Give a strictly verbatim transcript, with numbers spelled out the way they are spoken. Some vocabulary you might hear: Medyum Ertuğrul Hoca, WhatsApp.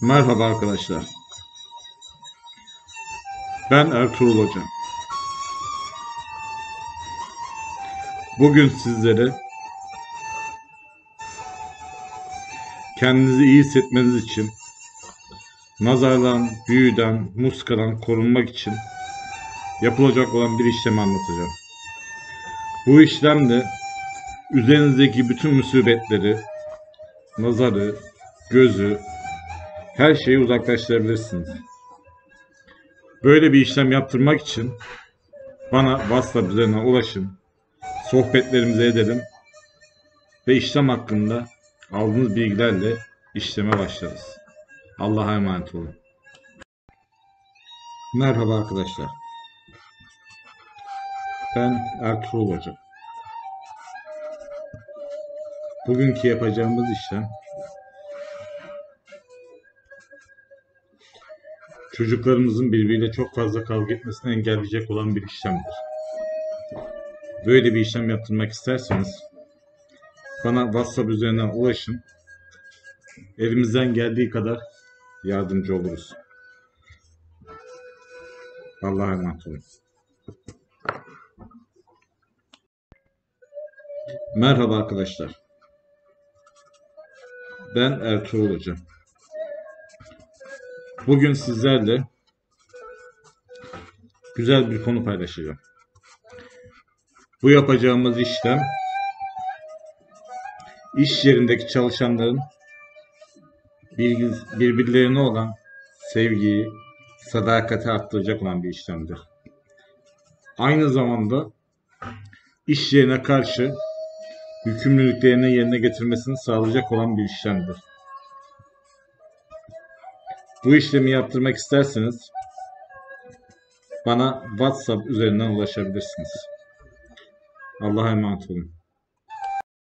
Merhaba arkadaşlar. Ben Ertuğrul Hoca. Bugün sizlere kendinizi iyi hissetmeniz için, nazardan, büyüden, muskadan korunmak için yapılacak olan bir işlemi anlatacağım. Bu işlemde üzerinizdeki bütün musibetleri, nazarı, gözü, her şeyi uzaklaştırabilirsiniz. Böyle bir işlem yaptırmak için bana WhatsApp üzerinden ulaşın, sohbetlerimizi edelim ve işlem hakkında aldığınız bilgilerle işleme başlarız. Allah'a emanet olun. Merhaba arkadaşlar. Ben Ertuğrul Hoca. Bugünkü yapacağımız işlem çocuklarımızın birbiriyle çok fazla kavga etmesini engelleyecek olan bir işlemdir. Böyle bir işlem yaptırmak isterseniz bana WhatsApp üzerinden ulaşın. Elimizden geldiği kadar yardımcı oluruz. Allah'a emanet olun. Merhaba arkadaşlar. Ben Ertuğrul Hoca. Bugün sizlerle güzel bir konu paylaşacağım. Bu yapacağımız işlem iş yerindeki çalışanların birbirlerine olan sevgiyi, sadakati arttıracak olan bir işlemdir. Aynı zamanda iş yerine karşı yükümlülüklerini yerine getirmesini sağlayacak olan bir işlemdir. Bu işlemi yaptırmak isterseniz bana WhatsApp üzerinden ulaşabilirsiniz. Allah'a emanet olun.